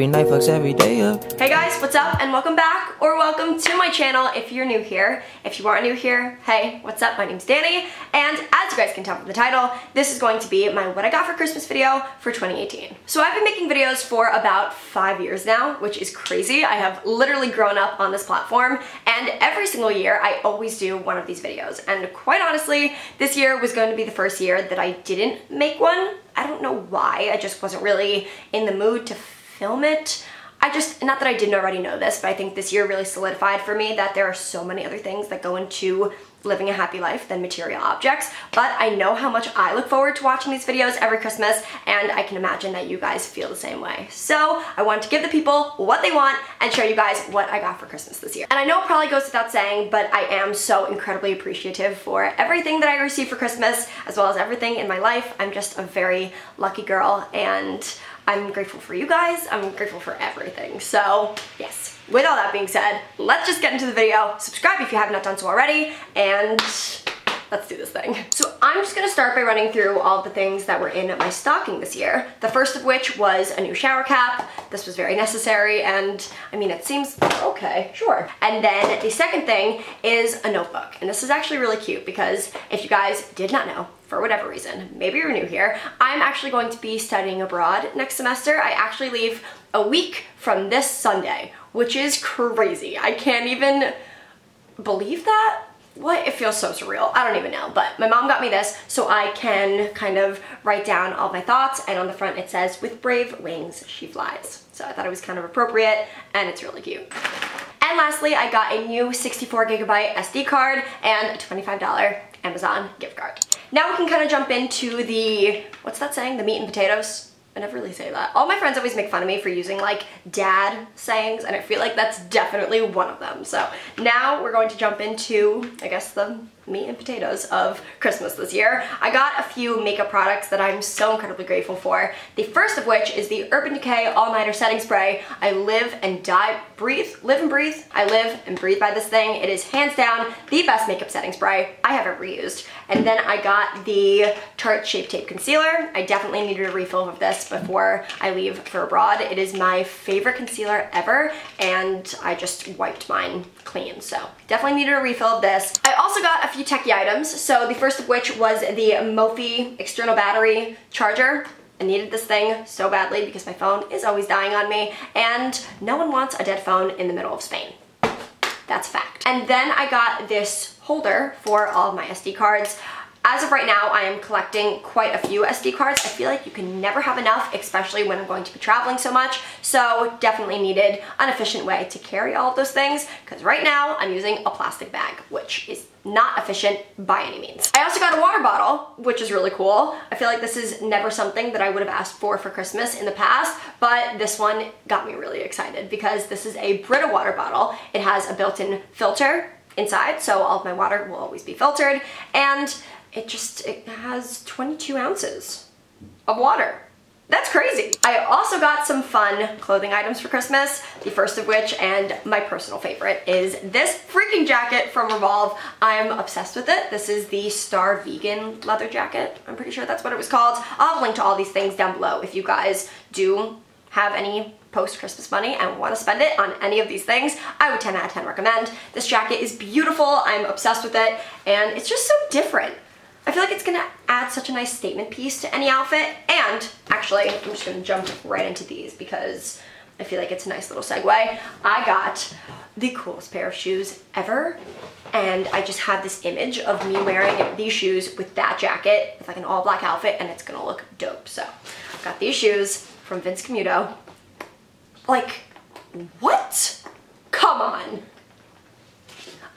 every night, fucks every day up. Hey guys, what's up and welcome back, or welcome to my channel if you're new here. If you aren't new here, hey, what's up? My name's Danny, and as you guys can tell from the title, this is going to be my What I Got for Christmas video for 2018. So I've been making videos for about 5 years now, which is crazy. I have literally grown up on this platform, and every single year I always do one of these videos. And quite honestly, this year was going to be the first year that I didn't make one. I don't know why, I just wasn't really in the mood to film it. Not that I didn't already know this, but I think this year really solidified for me that there are so many other things that go into living a happy life than material objects, but I know how much I look forward to watching these videos every Christmas, and I can imagine that you guys feel the same way. So I want to give the people what they want and show you guys what I got for Christmas this year. And I know it probably goes without saying, but I am so incredibly appreciative for everything that I receive for Christmas, as well as everything in my life. I'm just a very lucky girl, and I'm grateful for you guys. I'm grateful for everything. So yes, with all that being said, let's just get into the video. Subscribe if you have not done so already, and let's do this thing. So I'm just gonna start by running through all the things that were in my stocking this year. The first of which was a new shower cap. This was very necessary, and I mean, it seems okay, sure. And then the second thing is a notebook. And this is actually really cute because if you guys did not know, for whatever reason, maybe you're new here, I'm actually going to be studying abroad next semester. I actually leave a week from this Sunday, which is crazy. I can't even believe that. What? It feels so surreal. I don't even know, but my mom got me this so I can kind of write down all my thoughts, and on the front it says, "With brave wings, she flies." So I thought it was kind of appropriate, and it's really cute. And lastly, I got a new 64GB SD card and a $25 Amazon gift card. Now we can kind of jump into the, what's that saying? The meat and potatoes? I never really say that. All my friends always make fun of me for using like dad sayings, and I feel like that's definitely one of them. So now we're going to jump into, I guess, the meat and potatoes of Christmas this year. I got a few makeup products that I'm so incredibly grateful for. The first of which is the Urban Decay All-Nighter Setting Spray. I live and die, I live and breathe by this thing. It is hands down the best makeup setting spray I have ever used. And then I got the Tarte Shape Tape Concealer. I definitely needed a refill of this before I leave for abroad. It is my favorite concealer ever, and I just wiped mine clean, so definitely needed a refill of this. I also got a few techie items, so the first of which was the Mophie external battery charger. I needed this thing so badly because my phone is always dying on me, and no one wants a dead phone in the middle of Spain. That's a fact. And then I got this holder for all of my SD cards. As of right now, I am collecting quite a few SD cards. I feel like you can never have enough, especially when I'm going to be traveling so much, so definitely needed an efficient way to carry all of those things, because right now I'm using a plastic bag, which is not efficient by any means. I also got a water bottle, which is really cool. I feel like this is never something that I would have asked for Christmas in the past, but this one got me really excited because this is a Brita water bottle. It has a built-in filter inside, so all of my water will always be filtered, and it has 22 ounces of water. That's crazy. I also got some fun clothing items for Christmas, the first of which, and my personal favorite, is this freaking jacket from Revolve. I'm obsessed with it. This is the Star Vegan leather jacket. I'm pretty sure that's what it was called. I'll link to all these things down below if you guys do have any post-Christmas money and want to spend it on any of these things. I would 10 out of 10 recommend. This jacket is beautiful. I'm obsessed with it, and it's just so different. I feel like it's gonna add such a nice statement piece to any outfit, and actually, I'm just gonna jump right into these because I feel like it's a nice little segue. I got the coolest pair of shoes ever, and I just have this image of me wearing these shoes with that jacket, with like an all black outfit, and it's gonna look dope. So, I got these shoes from Vince Camuto. Like, what? Come on.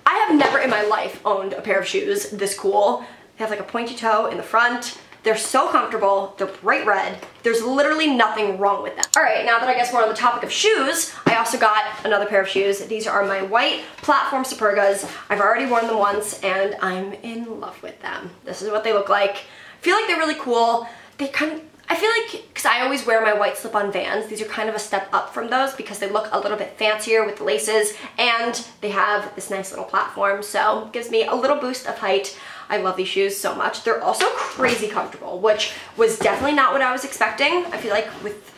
I have never in my life owned a pair of shoes this cool. They have like a pointy toe in the front. They're so comfortable. They're bright red. There's literally nothing wrong with them. All right, now that I guess we're on the topic of shoes, I also got another pair of shoes. These are my white platform Supergas. I've already worn them once, and I'm in love with them. This is what they look like. I feel like they're really cool. They kind of, I feel like, because I always wear my white slip-on Vans, these are kind of a step up from those because they look a little bit fancier with the laces, and they have this nice little platform, so it gives me a little boost of height. I love these shoes so much. They're also crazy comfortable, which was definitely not what I was expecting. I feel like with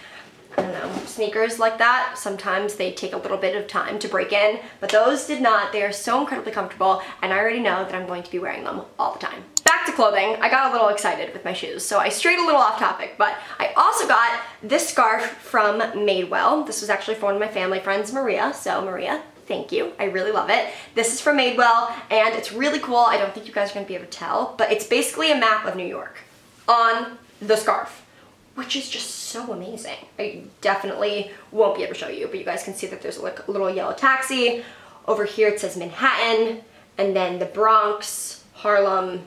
I don't know, sneakers like that, sometimes they take a little bit of time to break in, but those did not. They are so incredibly comfortable, and I already know that I'm going to be wearing them all the time. Back to clothing, I got a little excited with my shoes, so I strayed a little off topic, but I also got this scarf from Madewell. This was actually for one of my family friends, Maria, so Maria, thank you. I really love it. This is from Madewell, and it's really cool. I don't think you guys are gonna be able to tell, but it's basically a map of New York on the scarf, which is just so amazing. I definitely won't be able to show you, but you guys can see that there's like a little yellow taxi. Over here it says Manhattan, and then the Bronx, Harlem,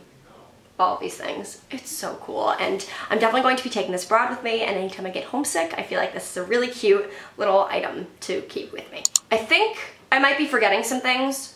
all these things. It's so cool, and I'm definitely going to be taking this abroad with me, and anytime I get homesick, I feel like this is a really cute little item to keep with me. I think I might be forgetting some things.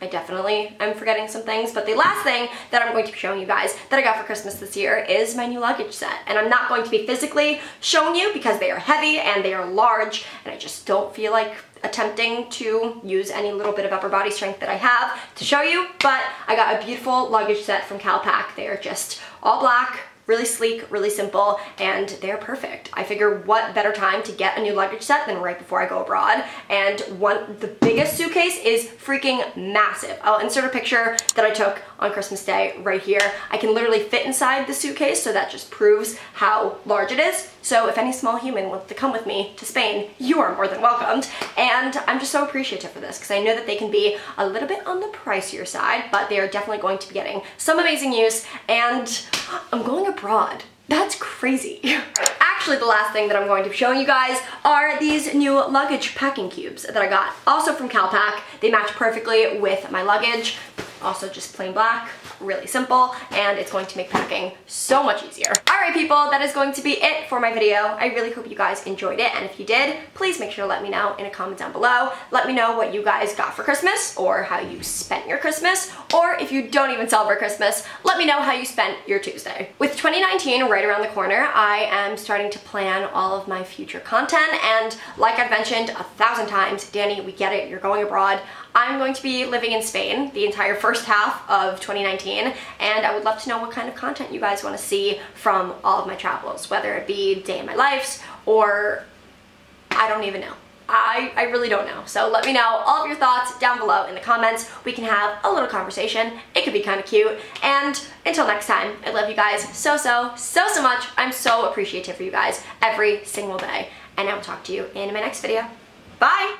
I definitely am forgetting some things, but the last thing that I'm going to be showing you guys that I got for Christmas this year is my new luggage set, and I'm not going to be physically showing you because they are heavy and they are large, and I just don't feel like attempting to use any little bit of upper body strength that I have to show you, but I got a beautiful luggage set from CalPak. They are just all black, really sleek, really simple, and they're perfect. I figure what better time to get a new luggage set than right before I go abroad. And the biggest suitcase is freaking massive. I'll insert a picture that I took on Christmas Day right here. I can literally fit inside the suitcase, so that just proves how large it is. So if any small human wants to come with me to Spain, you are more than welcomed. And I'm just so appreciative for this because I know that they can be a little bit on the pricier side, but they are definitely going to be getting some amazing use, and I'm going abroad. That's crazy. Actually, the last thing that I'm going to be showing you guys are these new luggage packing cubes that I got, also from CalPak. They match perfectly with my luggage. Also just plain black, really simple, and it's going to make packing so much easier. All right, people, that is going to be it for my video. I really hope you guys enjoyed it, and if you did, please make sure to let me know in a comment down below. Let me know what you guys got for Christmas, or how you spent your Christmas, or if you don't even celebrate Christmas, let me know how you spent your Tuesday. With 2019 right around the corner, I am starting to plan all of my future content, and like I've mentioned 1,000 times, Danny, we get it, you're going abroad. I'm going to be living in Spain the entire first half of 2019, and I would love to know what kind of content you guys want to see from all of my travels, whether it be day in my lives or I don't even know. I really don't know. So let me know all of your thoughts down below in the comments. We can have a little conversation. It could be kind of cute. And until next time, I love you guys so much. I'm so appreciative for you guys every single day. And I will talk to you in my next video. Bye!